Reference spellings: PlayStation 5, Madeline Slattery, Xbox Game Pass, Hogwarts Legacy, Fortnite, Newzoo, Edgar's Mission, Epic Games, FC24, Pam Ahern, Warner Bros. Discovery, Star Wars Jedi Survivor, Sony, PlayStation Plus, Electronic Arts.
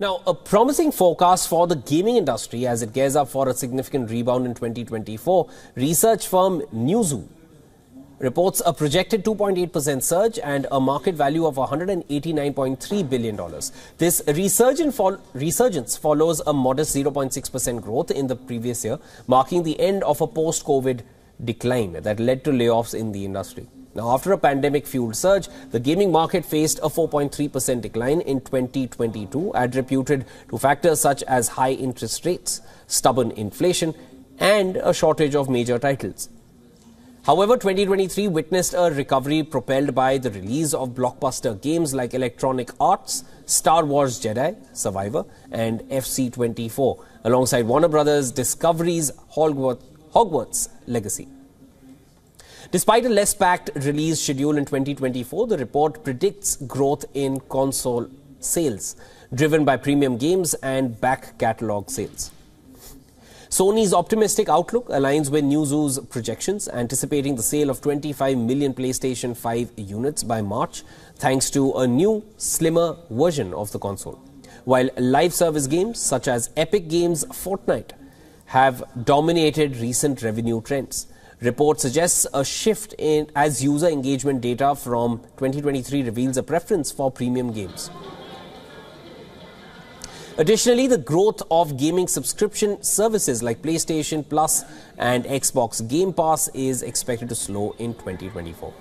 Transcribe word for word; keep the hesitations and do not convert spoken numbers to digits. Now, a promising forecast for the gaming industry as it gears up for a significant rebound in twenty twenty-four, research firm Newzoo reports a projected two point eight percent surge and a market value of one hundred eighty-nine point three billion dollars. This resurgence, fo- resurgence follows a modest zero point six percent growth in the previous year, marking the end of a post-COVID decline that led to layoffs in the industry. Now, after a pandemic-fueled surge, the gaming market faced a four point three percent decline in twenty twenty-two, attributed to factors such as high interest rates, stubborn inflation, and a shortage of major titles. However, twenty twenty-three witnessed a recovery propelled by the release of blockbuster games like Electronic Arts, Star Wars Jedi Survivor, and F C twenty-four, alongside Warner Bros. Discovery's Hogwarts Legacy. Despite a less packed release schedule in twenty twenty-four, the report predicts growth in console sales, driven by premium games and back catalog sales. Sony's optimistic outlook aligns with Newzoo's projections, anticipating the sale of twenty-five million PlayStation five units by March, thanks to a new, slimmer version of the console. While live service games such as Epic Games' Fortnite have dominated recent revenue trends, report suggests a shift in as user engagement data from twenty twenty-three reveals a preference for premium games. Additionally, the growth of gaming subscription services like PlayStation Plus and Xbox Game Pass is expected to slow in twenty twenty-four.